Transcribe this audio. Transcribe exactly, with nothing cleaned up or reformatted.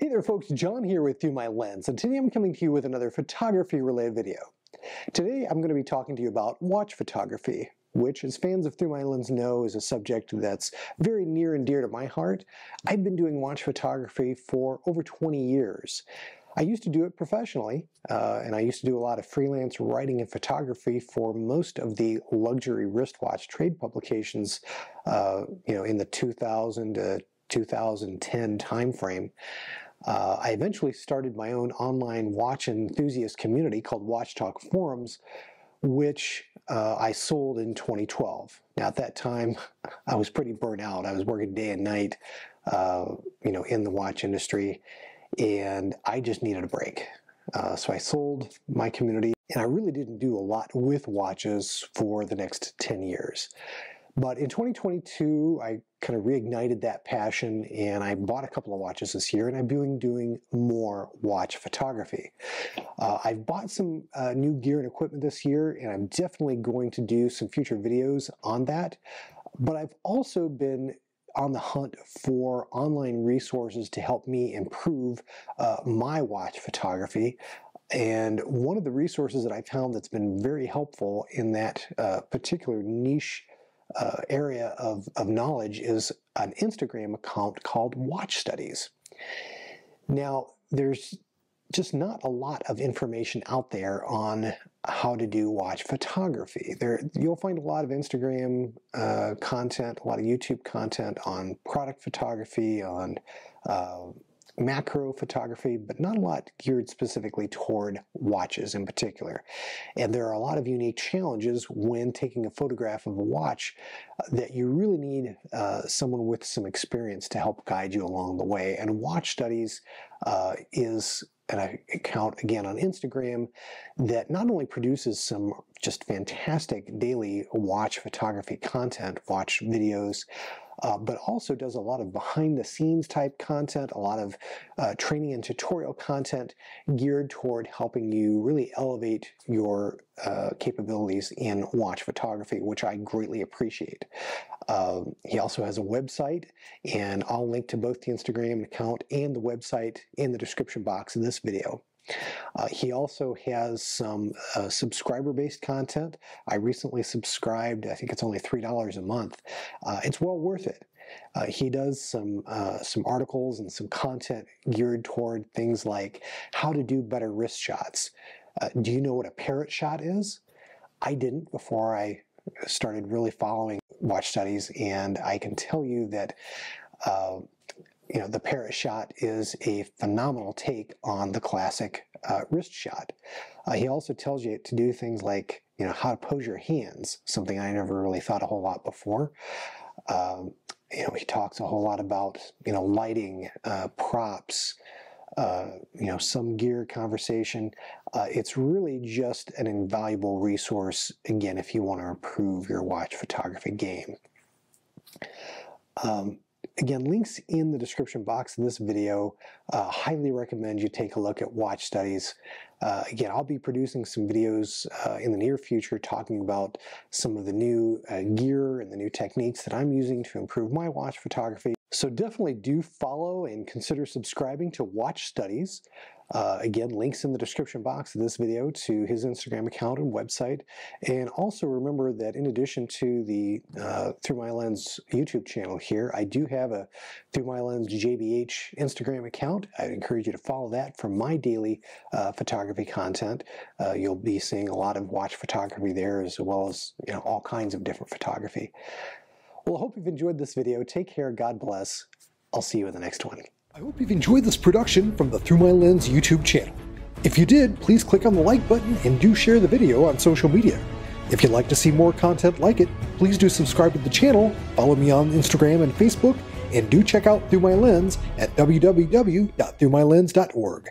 Hey there folks, John here with Through My Lens, and today I'm coming to you with another photography related video. Today I'm going to be talking to you about watch photography, which as fans of Through My Lens know is a subject that's very near and dear to my heart. I've been doing watch photography for over twenty years. I used to do it professionally, uh, and I used to do a lot of freelance writing and photography for most of the luxury wristwatch trade publications uh, you know, in the two thousand to two thousand ten timeframe. Uh, I eventually started my own online watch enthusiast community called Watch Talk Forums, which uh, I sold in twenty twelve. Now at that time, I was pretty burnt out. I was working day and night, uh, you know, in the watch industry, and I just needed a break. Uh, so I sold my community, and I really didn't do a lot with watches for the next ten years. But in twenty twenty-two, I kind of reignited that passion, and I bought a couple of watches this year, and I've been doing more watch photography. Uh, I've bought some uh, new gear and equipment this year, and I'm definitely going to do some future videos on that. But I've also been on the hunt for online resources to help me improve uh, my watch photography. And one of the resources that I found that's been very helpful in that uh, particular niche Uh, area of, of knowledge is an Instagram account called Watchstudies. Now, there's just not a lot of information out there on how to do watch photography. There, you'll find a lot of Instagram uh, content, a lot of YouTube content on product photography, on uh, macro photography, but not a lot geared specifically toward watches in particular. And there are a lot of unique challenges when taking a photograph of a watch that you really need uh, someone with some experience to help guide you along the way. And Watch Studies uh, is an account, again, on Instagram that not only produces some just fantastic daily watch photography content, watch videos, uh, but also does a lot of behind-the-scenes type content, a lot of uh, training and tutorial content geared toward helping you really elevate your uh, capabilities in watch photography, which I greatly appreciate. Uh, he also has a website, and I'll link to both the Instagram account and the website in the description box in this video. Uh, he also has some uh, subscriber-based content. I recently subscribed. I think it's only three dollars a month. Uh, it's well worth it. Uh, he does some uh, some articles and some content geared toward things like how to do better wrist shots. Uh, do you know what a parrot shot is? I didn't before I started really following Watch Studies, and I can tell you that uh, You know, the parrot shot is a phenomenal take on the classic uh, wrist shot. Uh, he also tells you to do things like, you know, how to pose your hands, something I never really thought a whole lot before. Um, you know, he talks a whole lot about, you know, lighting, uh, props, uh, you know, some gear conversation. Uh, it's really just an invaluable resource, again, if you want to improve your watch photography game. Um, Again, links in the description box in this video. Uh, highly recommend you take a look at Watch Studies. Uh, again, I'll be producing some videos uh, in the near future talking about some of the new uh, gear and the new techniques that I'm using to improve my watch photography. So definitely do follow and consider subscribing to Watch Studies. Uh, again, links in the description box of this video to his Instagram account and website. And also remember that in addition to the uh, Through My Lens YouTube channel here, I do have a Through My Lens J B H Instagram account. I'd encourage you to follow that for my daily uh, photography content. Uh, you'll be seeing a lot of watch photography there, as well as, you know, all kinds of different photography. Well, I hope you've enjoyed this video. Take care. God bless. I'll see you in the next one. I hope you've enjoyed this production from the Through My Lens YouTube channel. If you did, please click on the like button and do share the video on social media. If you'd like to see more content like it, please do subscribe to the channel, follow me on Instagram and Facebook, and do check out Through My Lens at w w w dot through my lens dot org.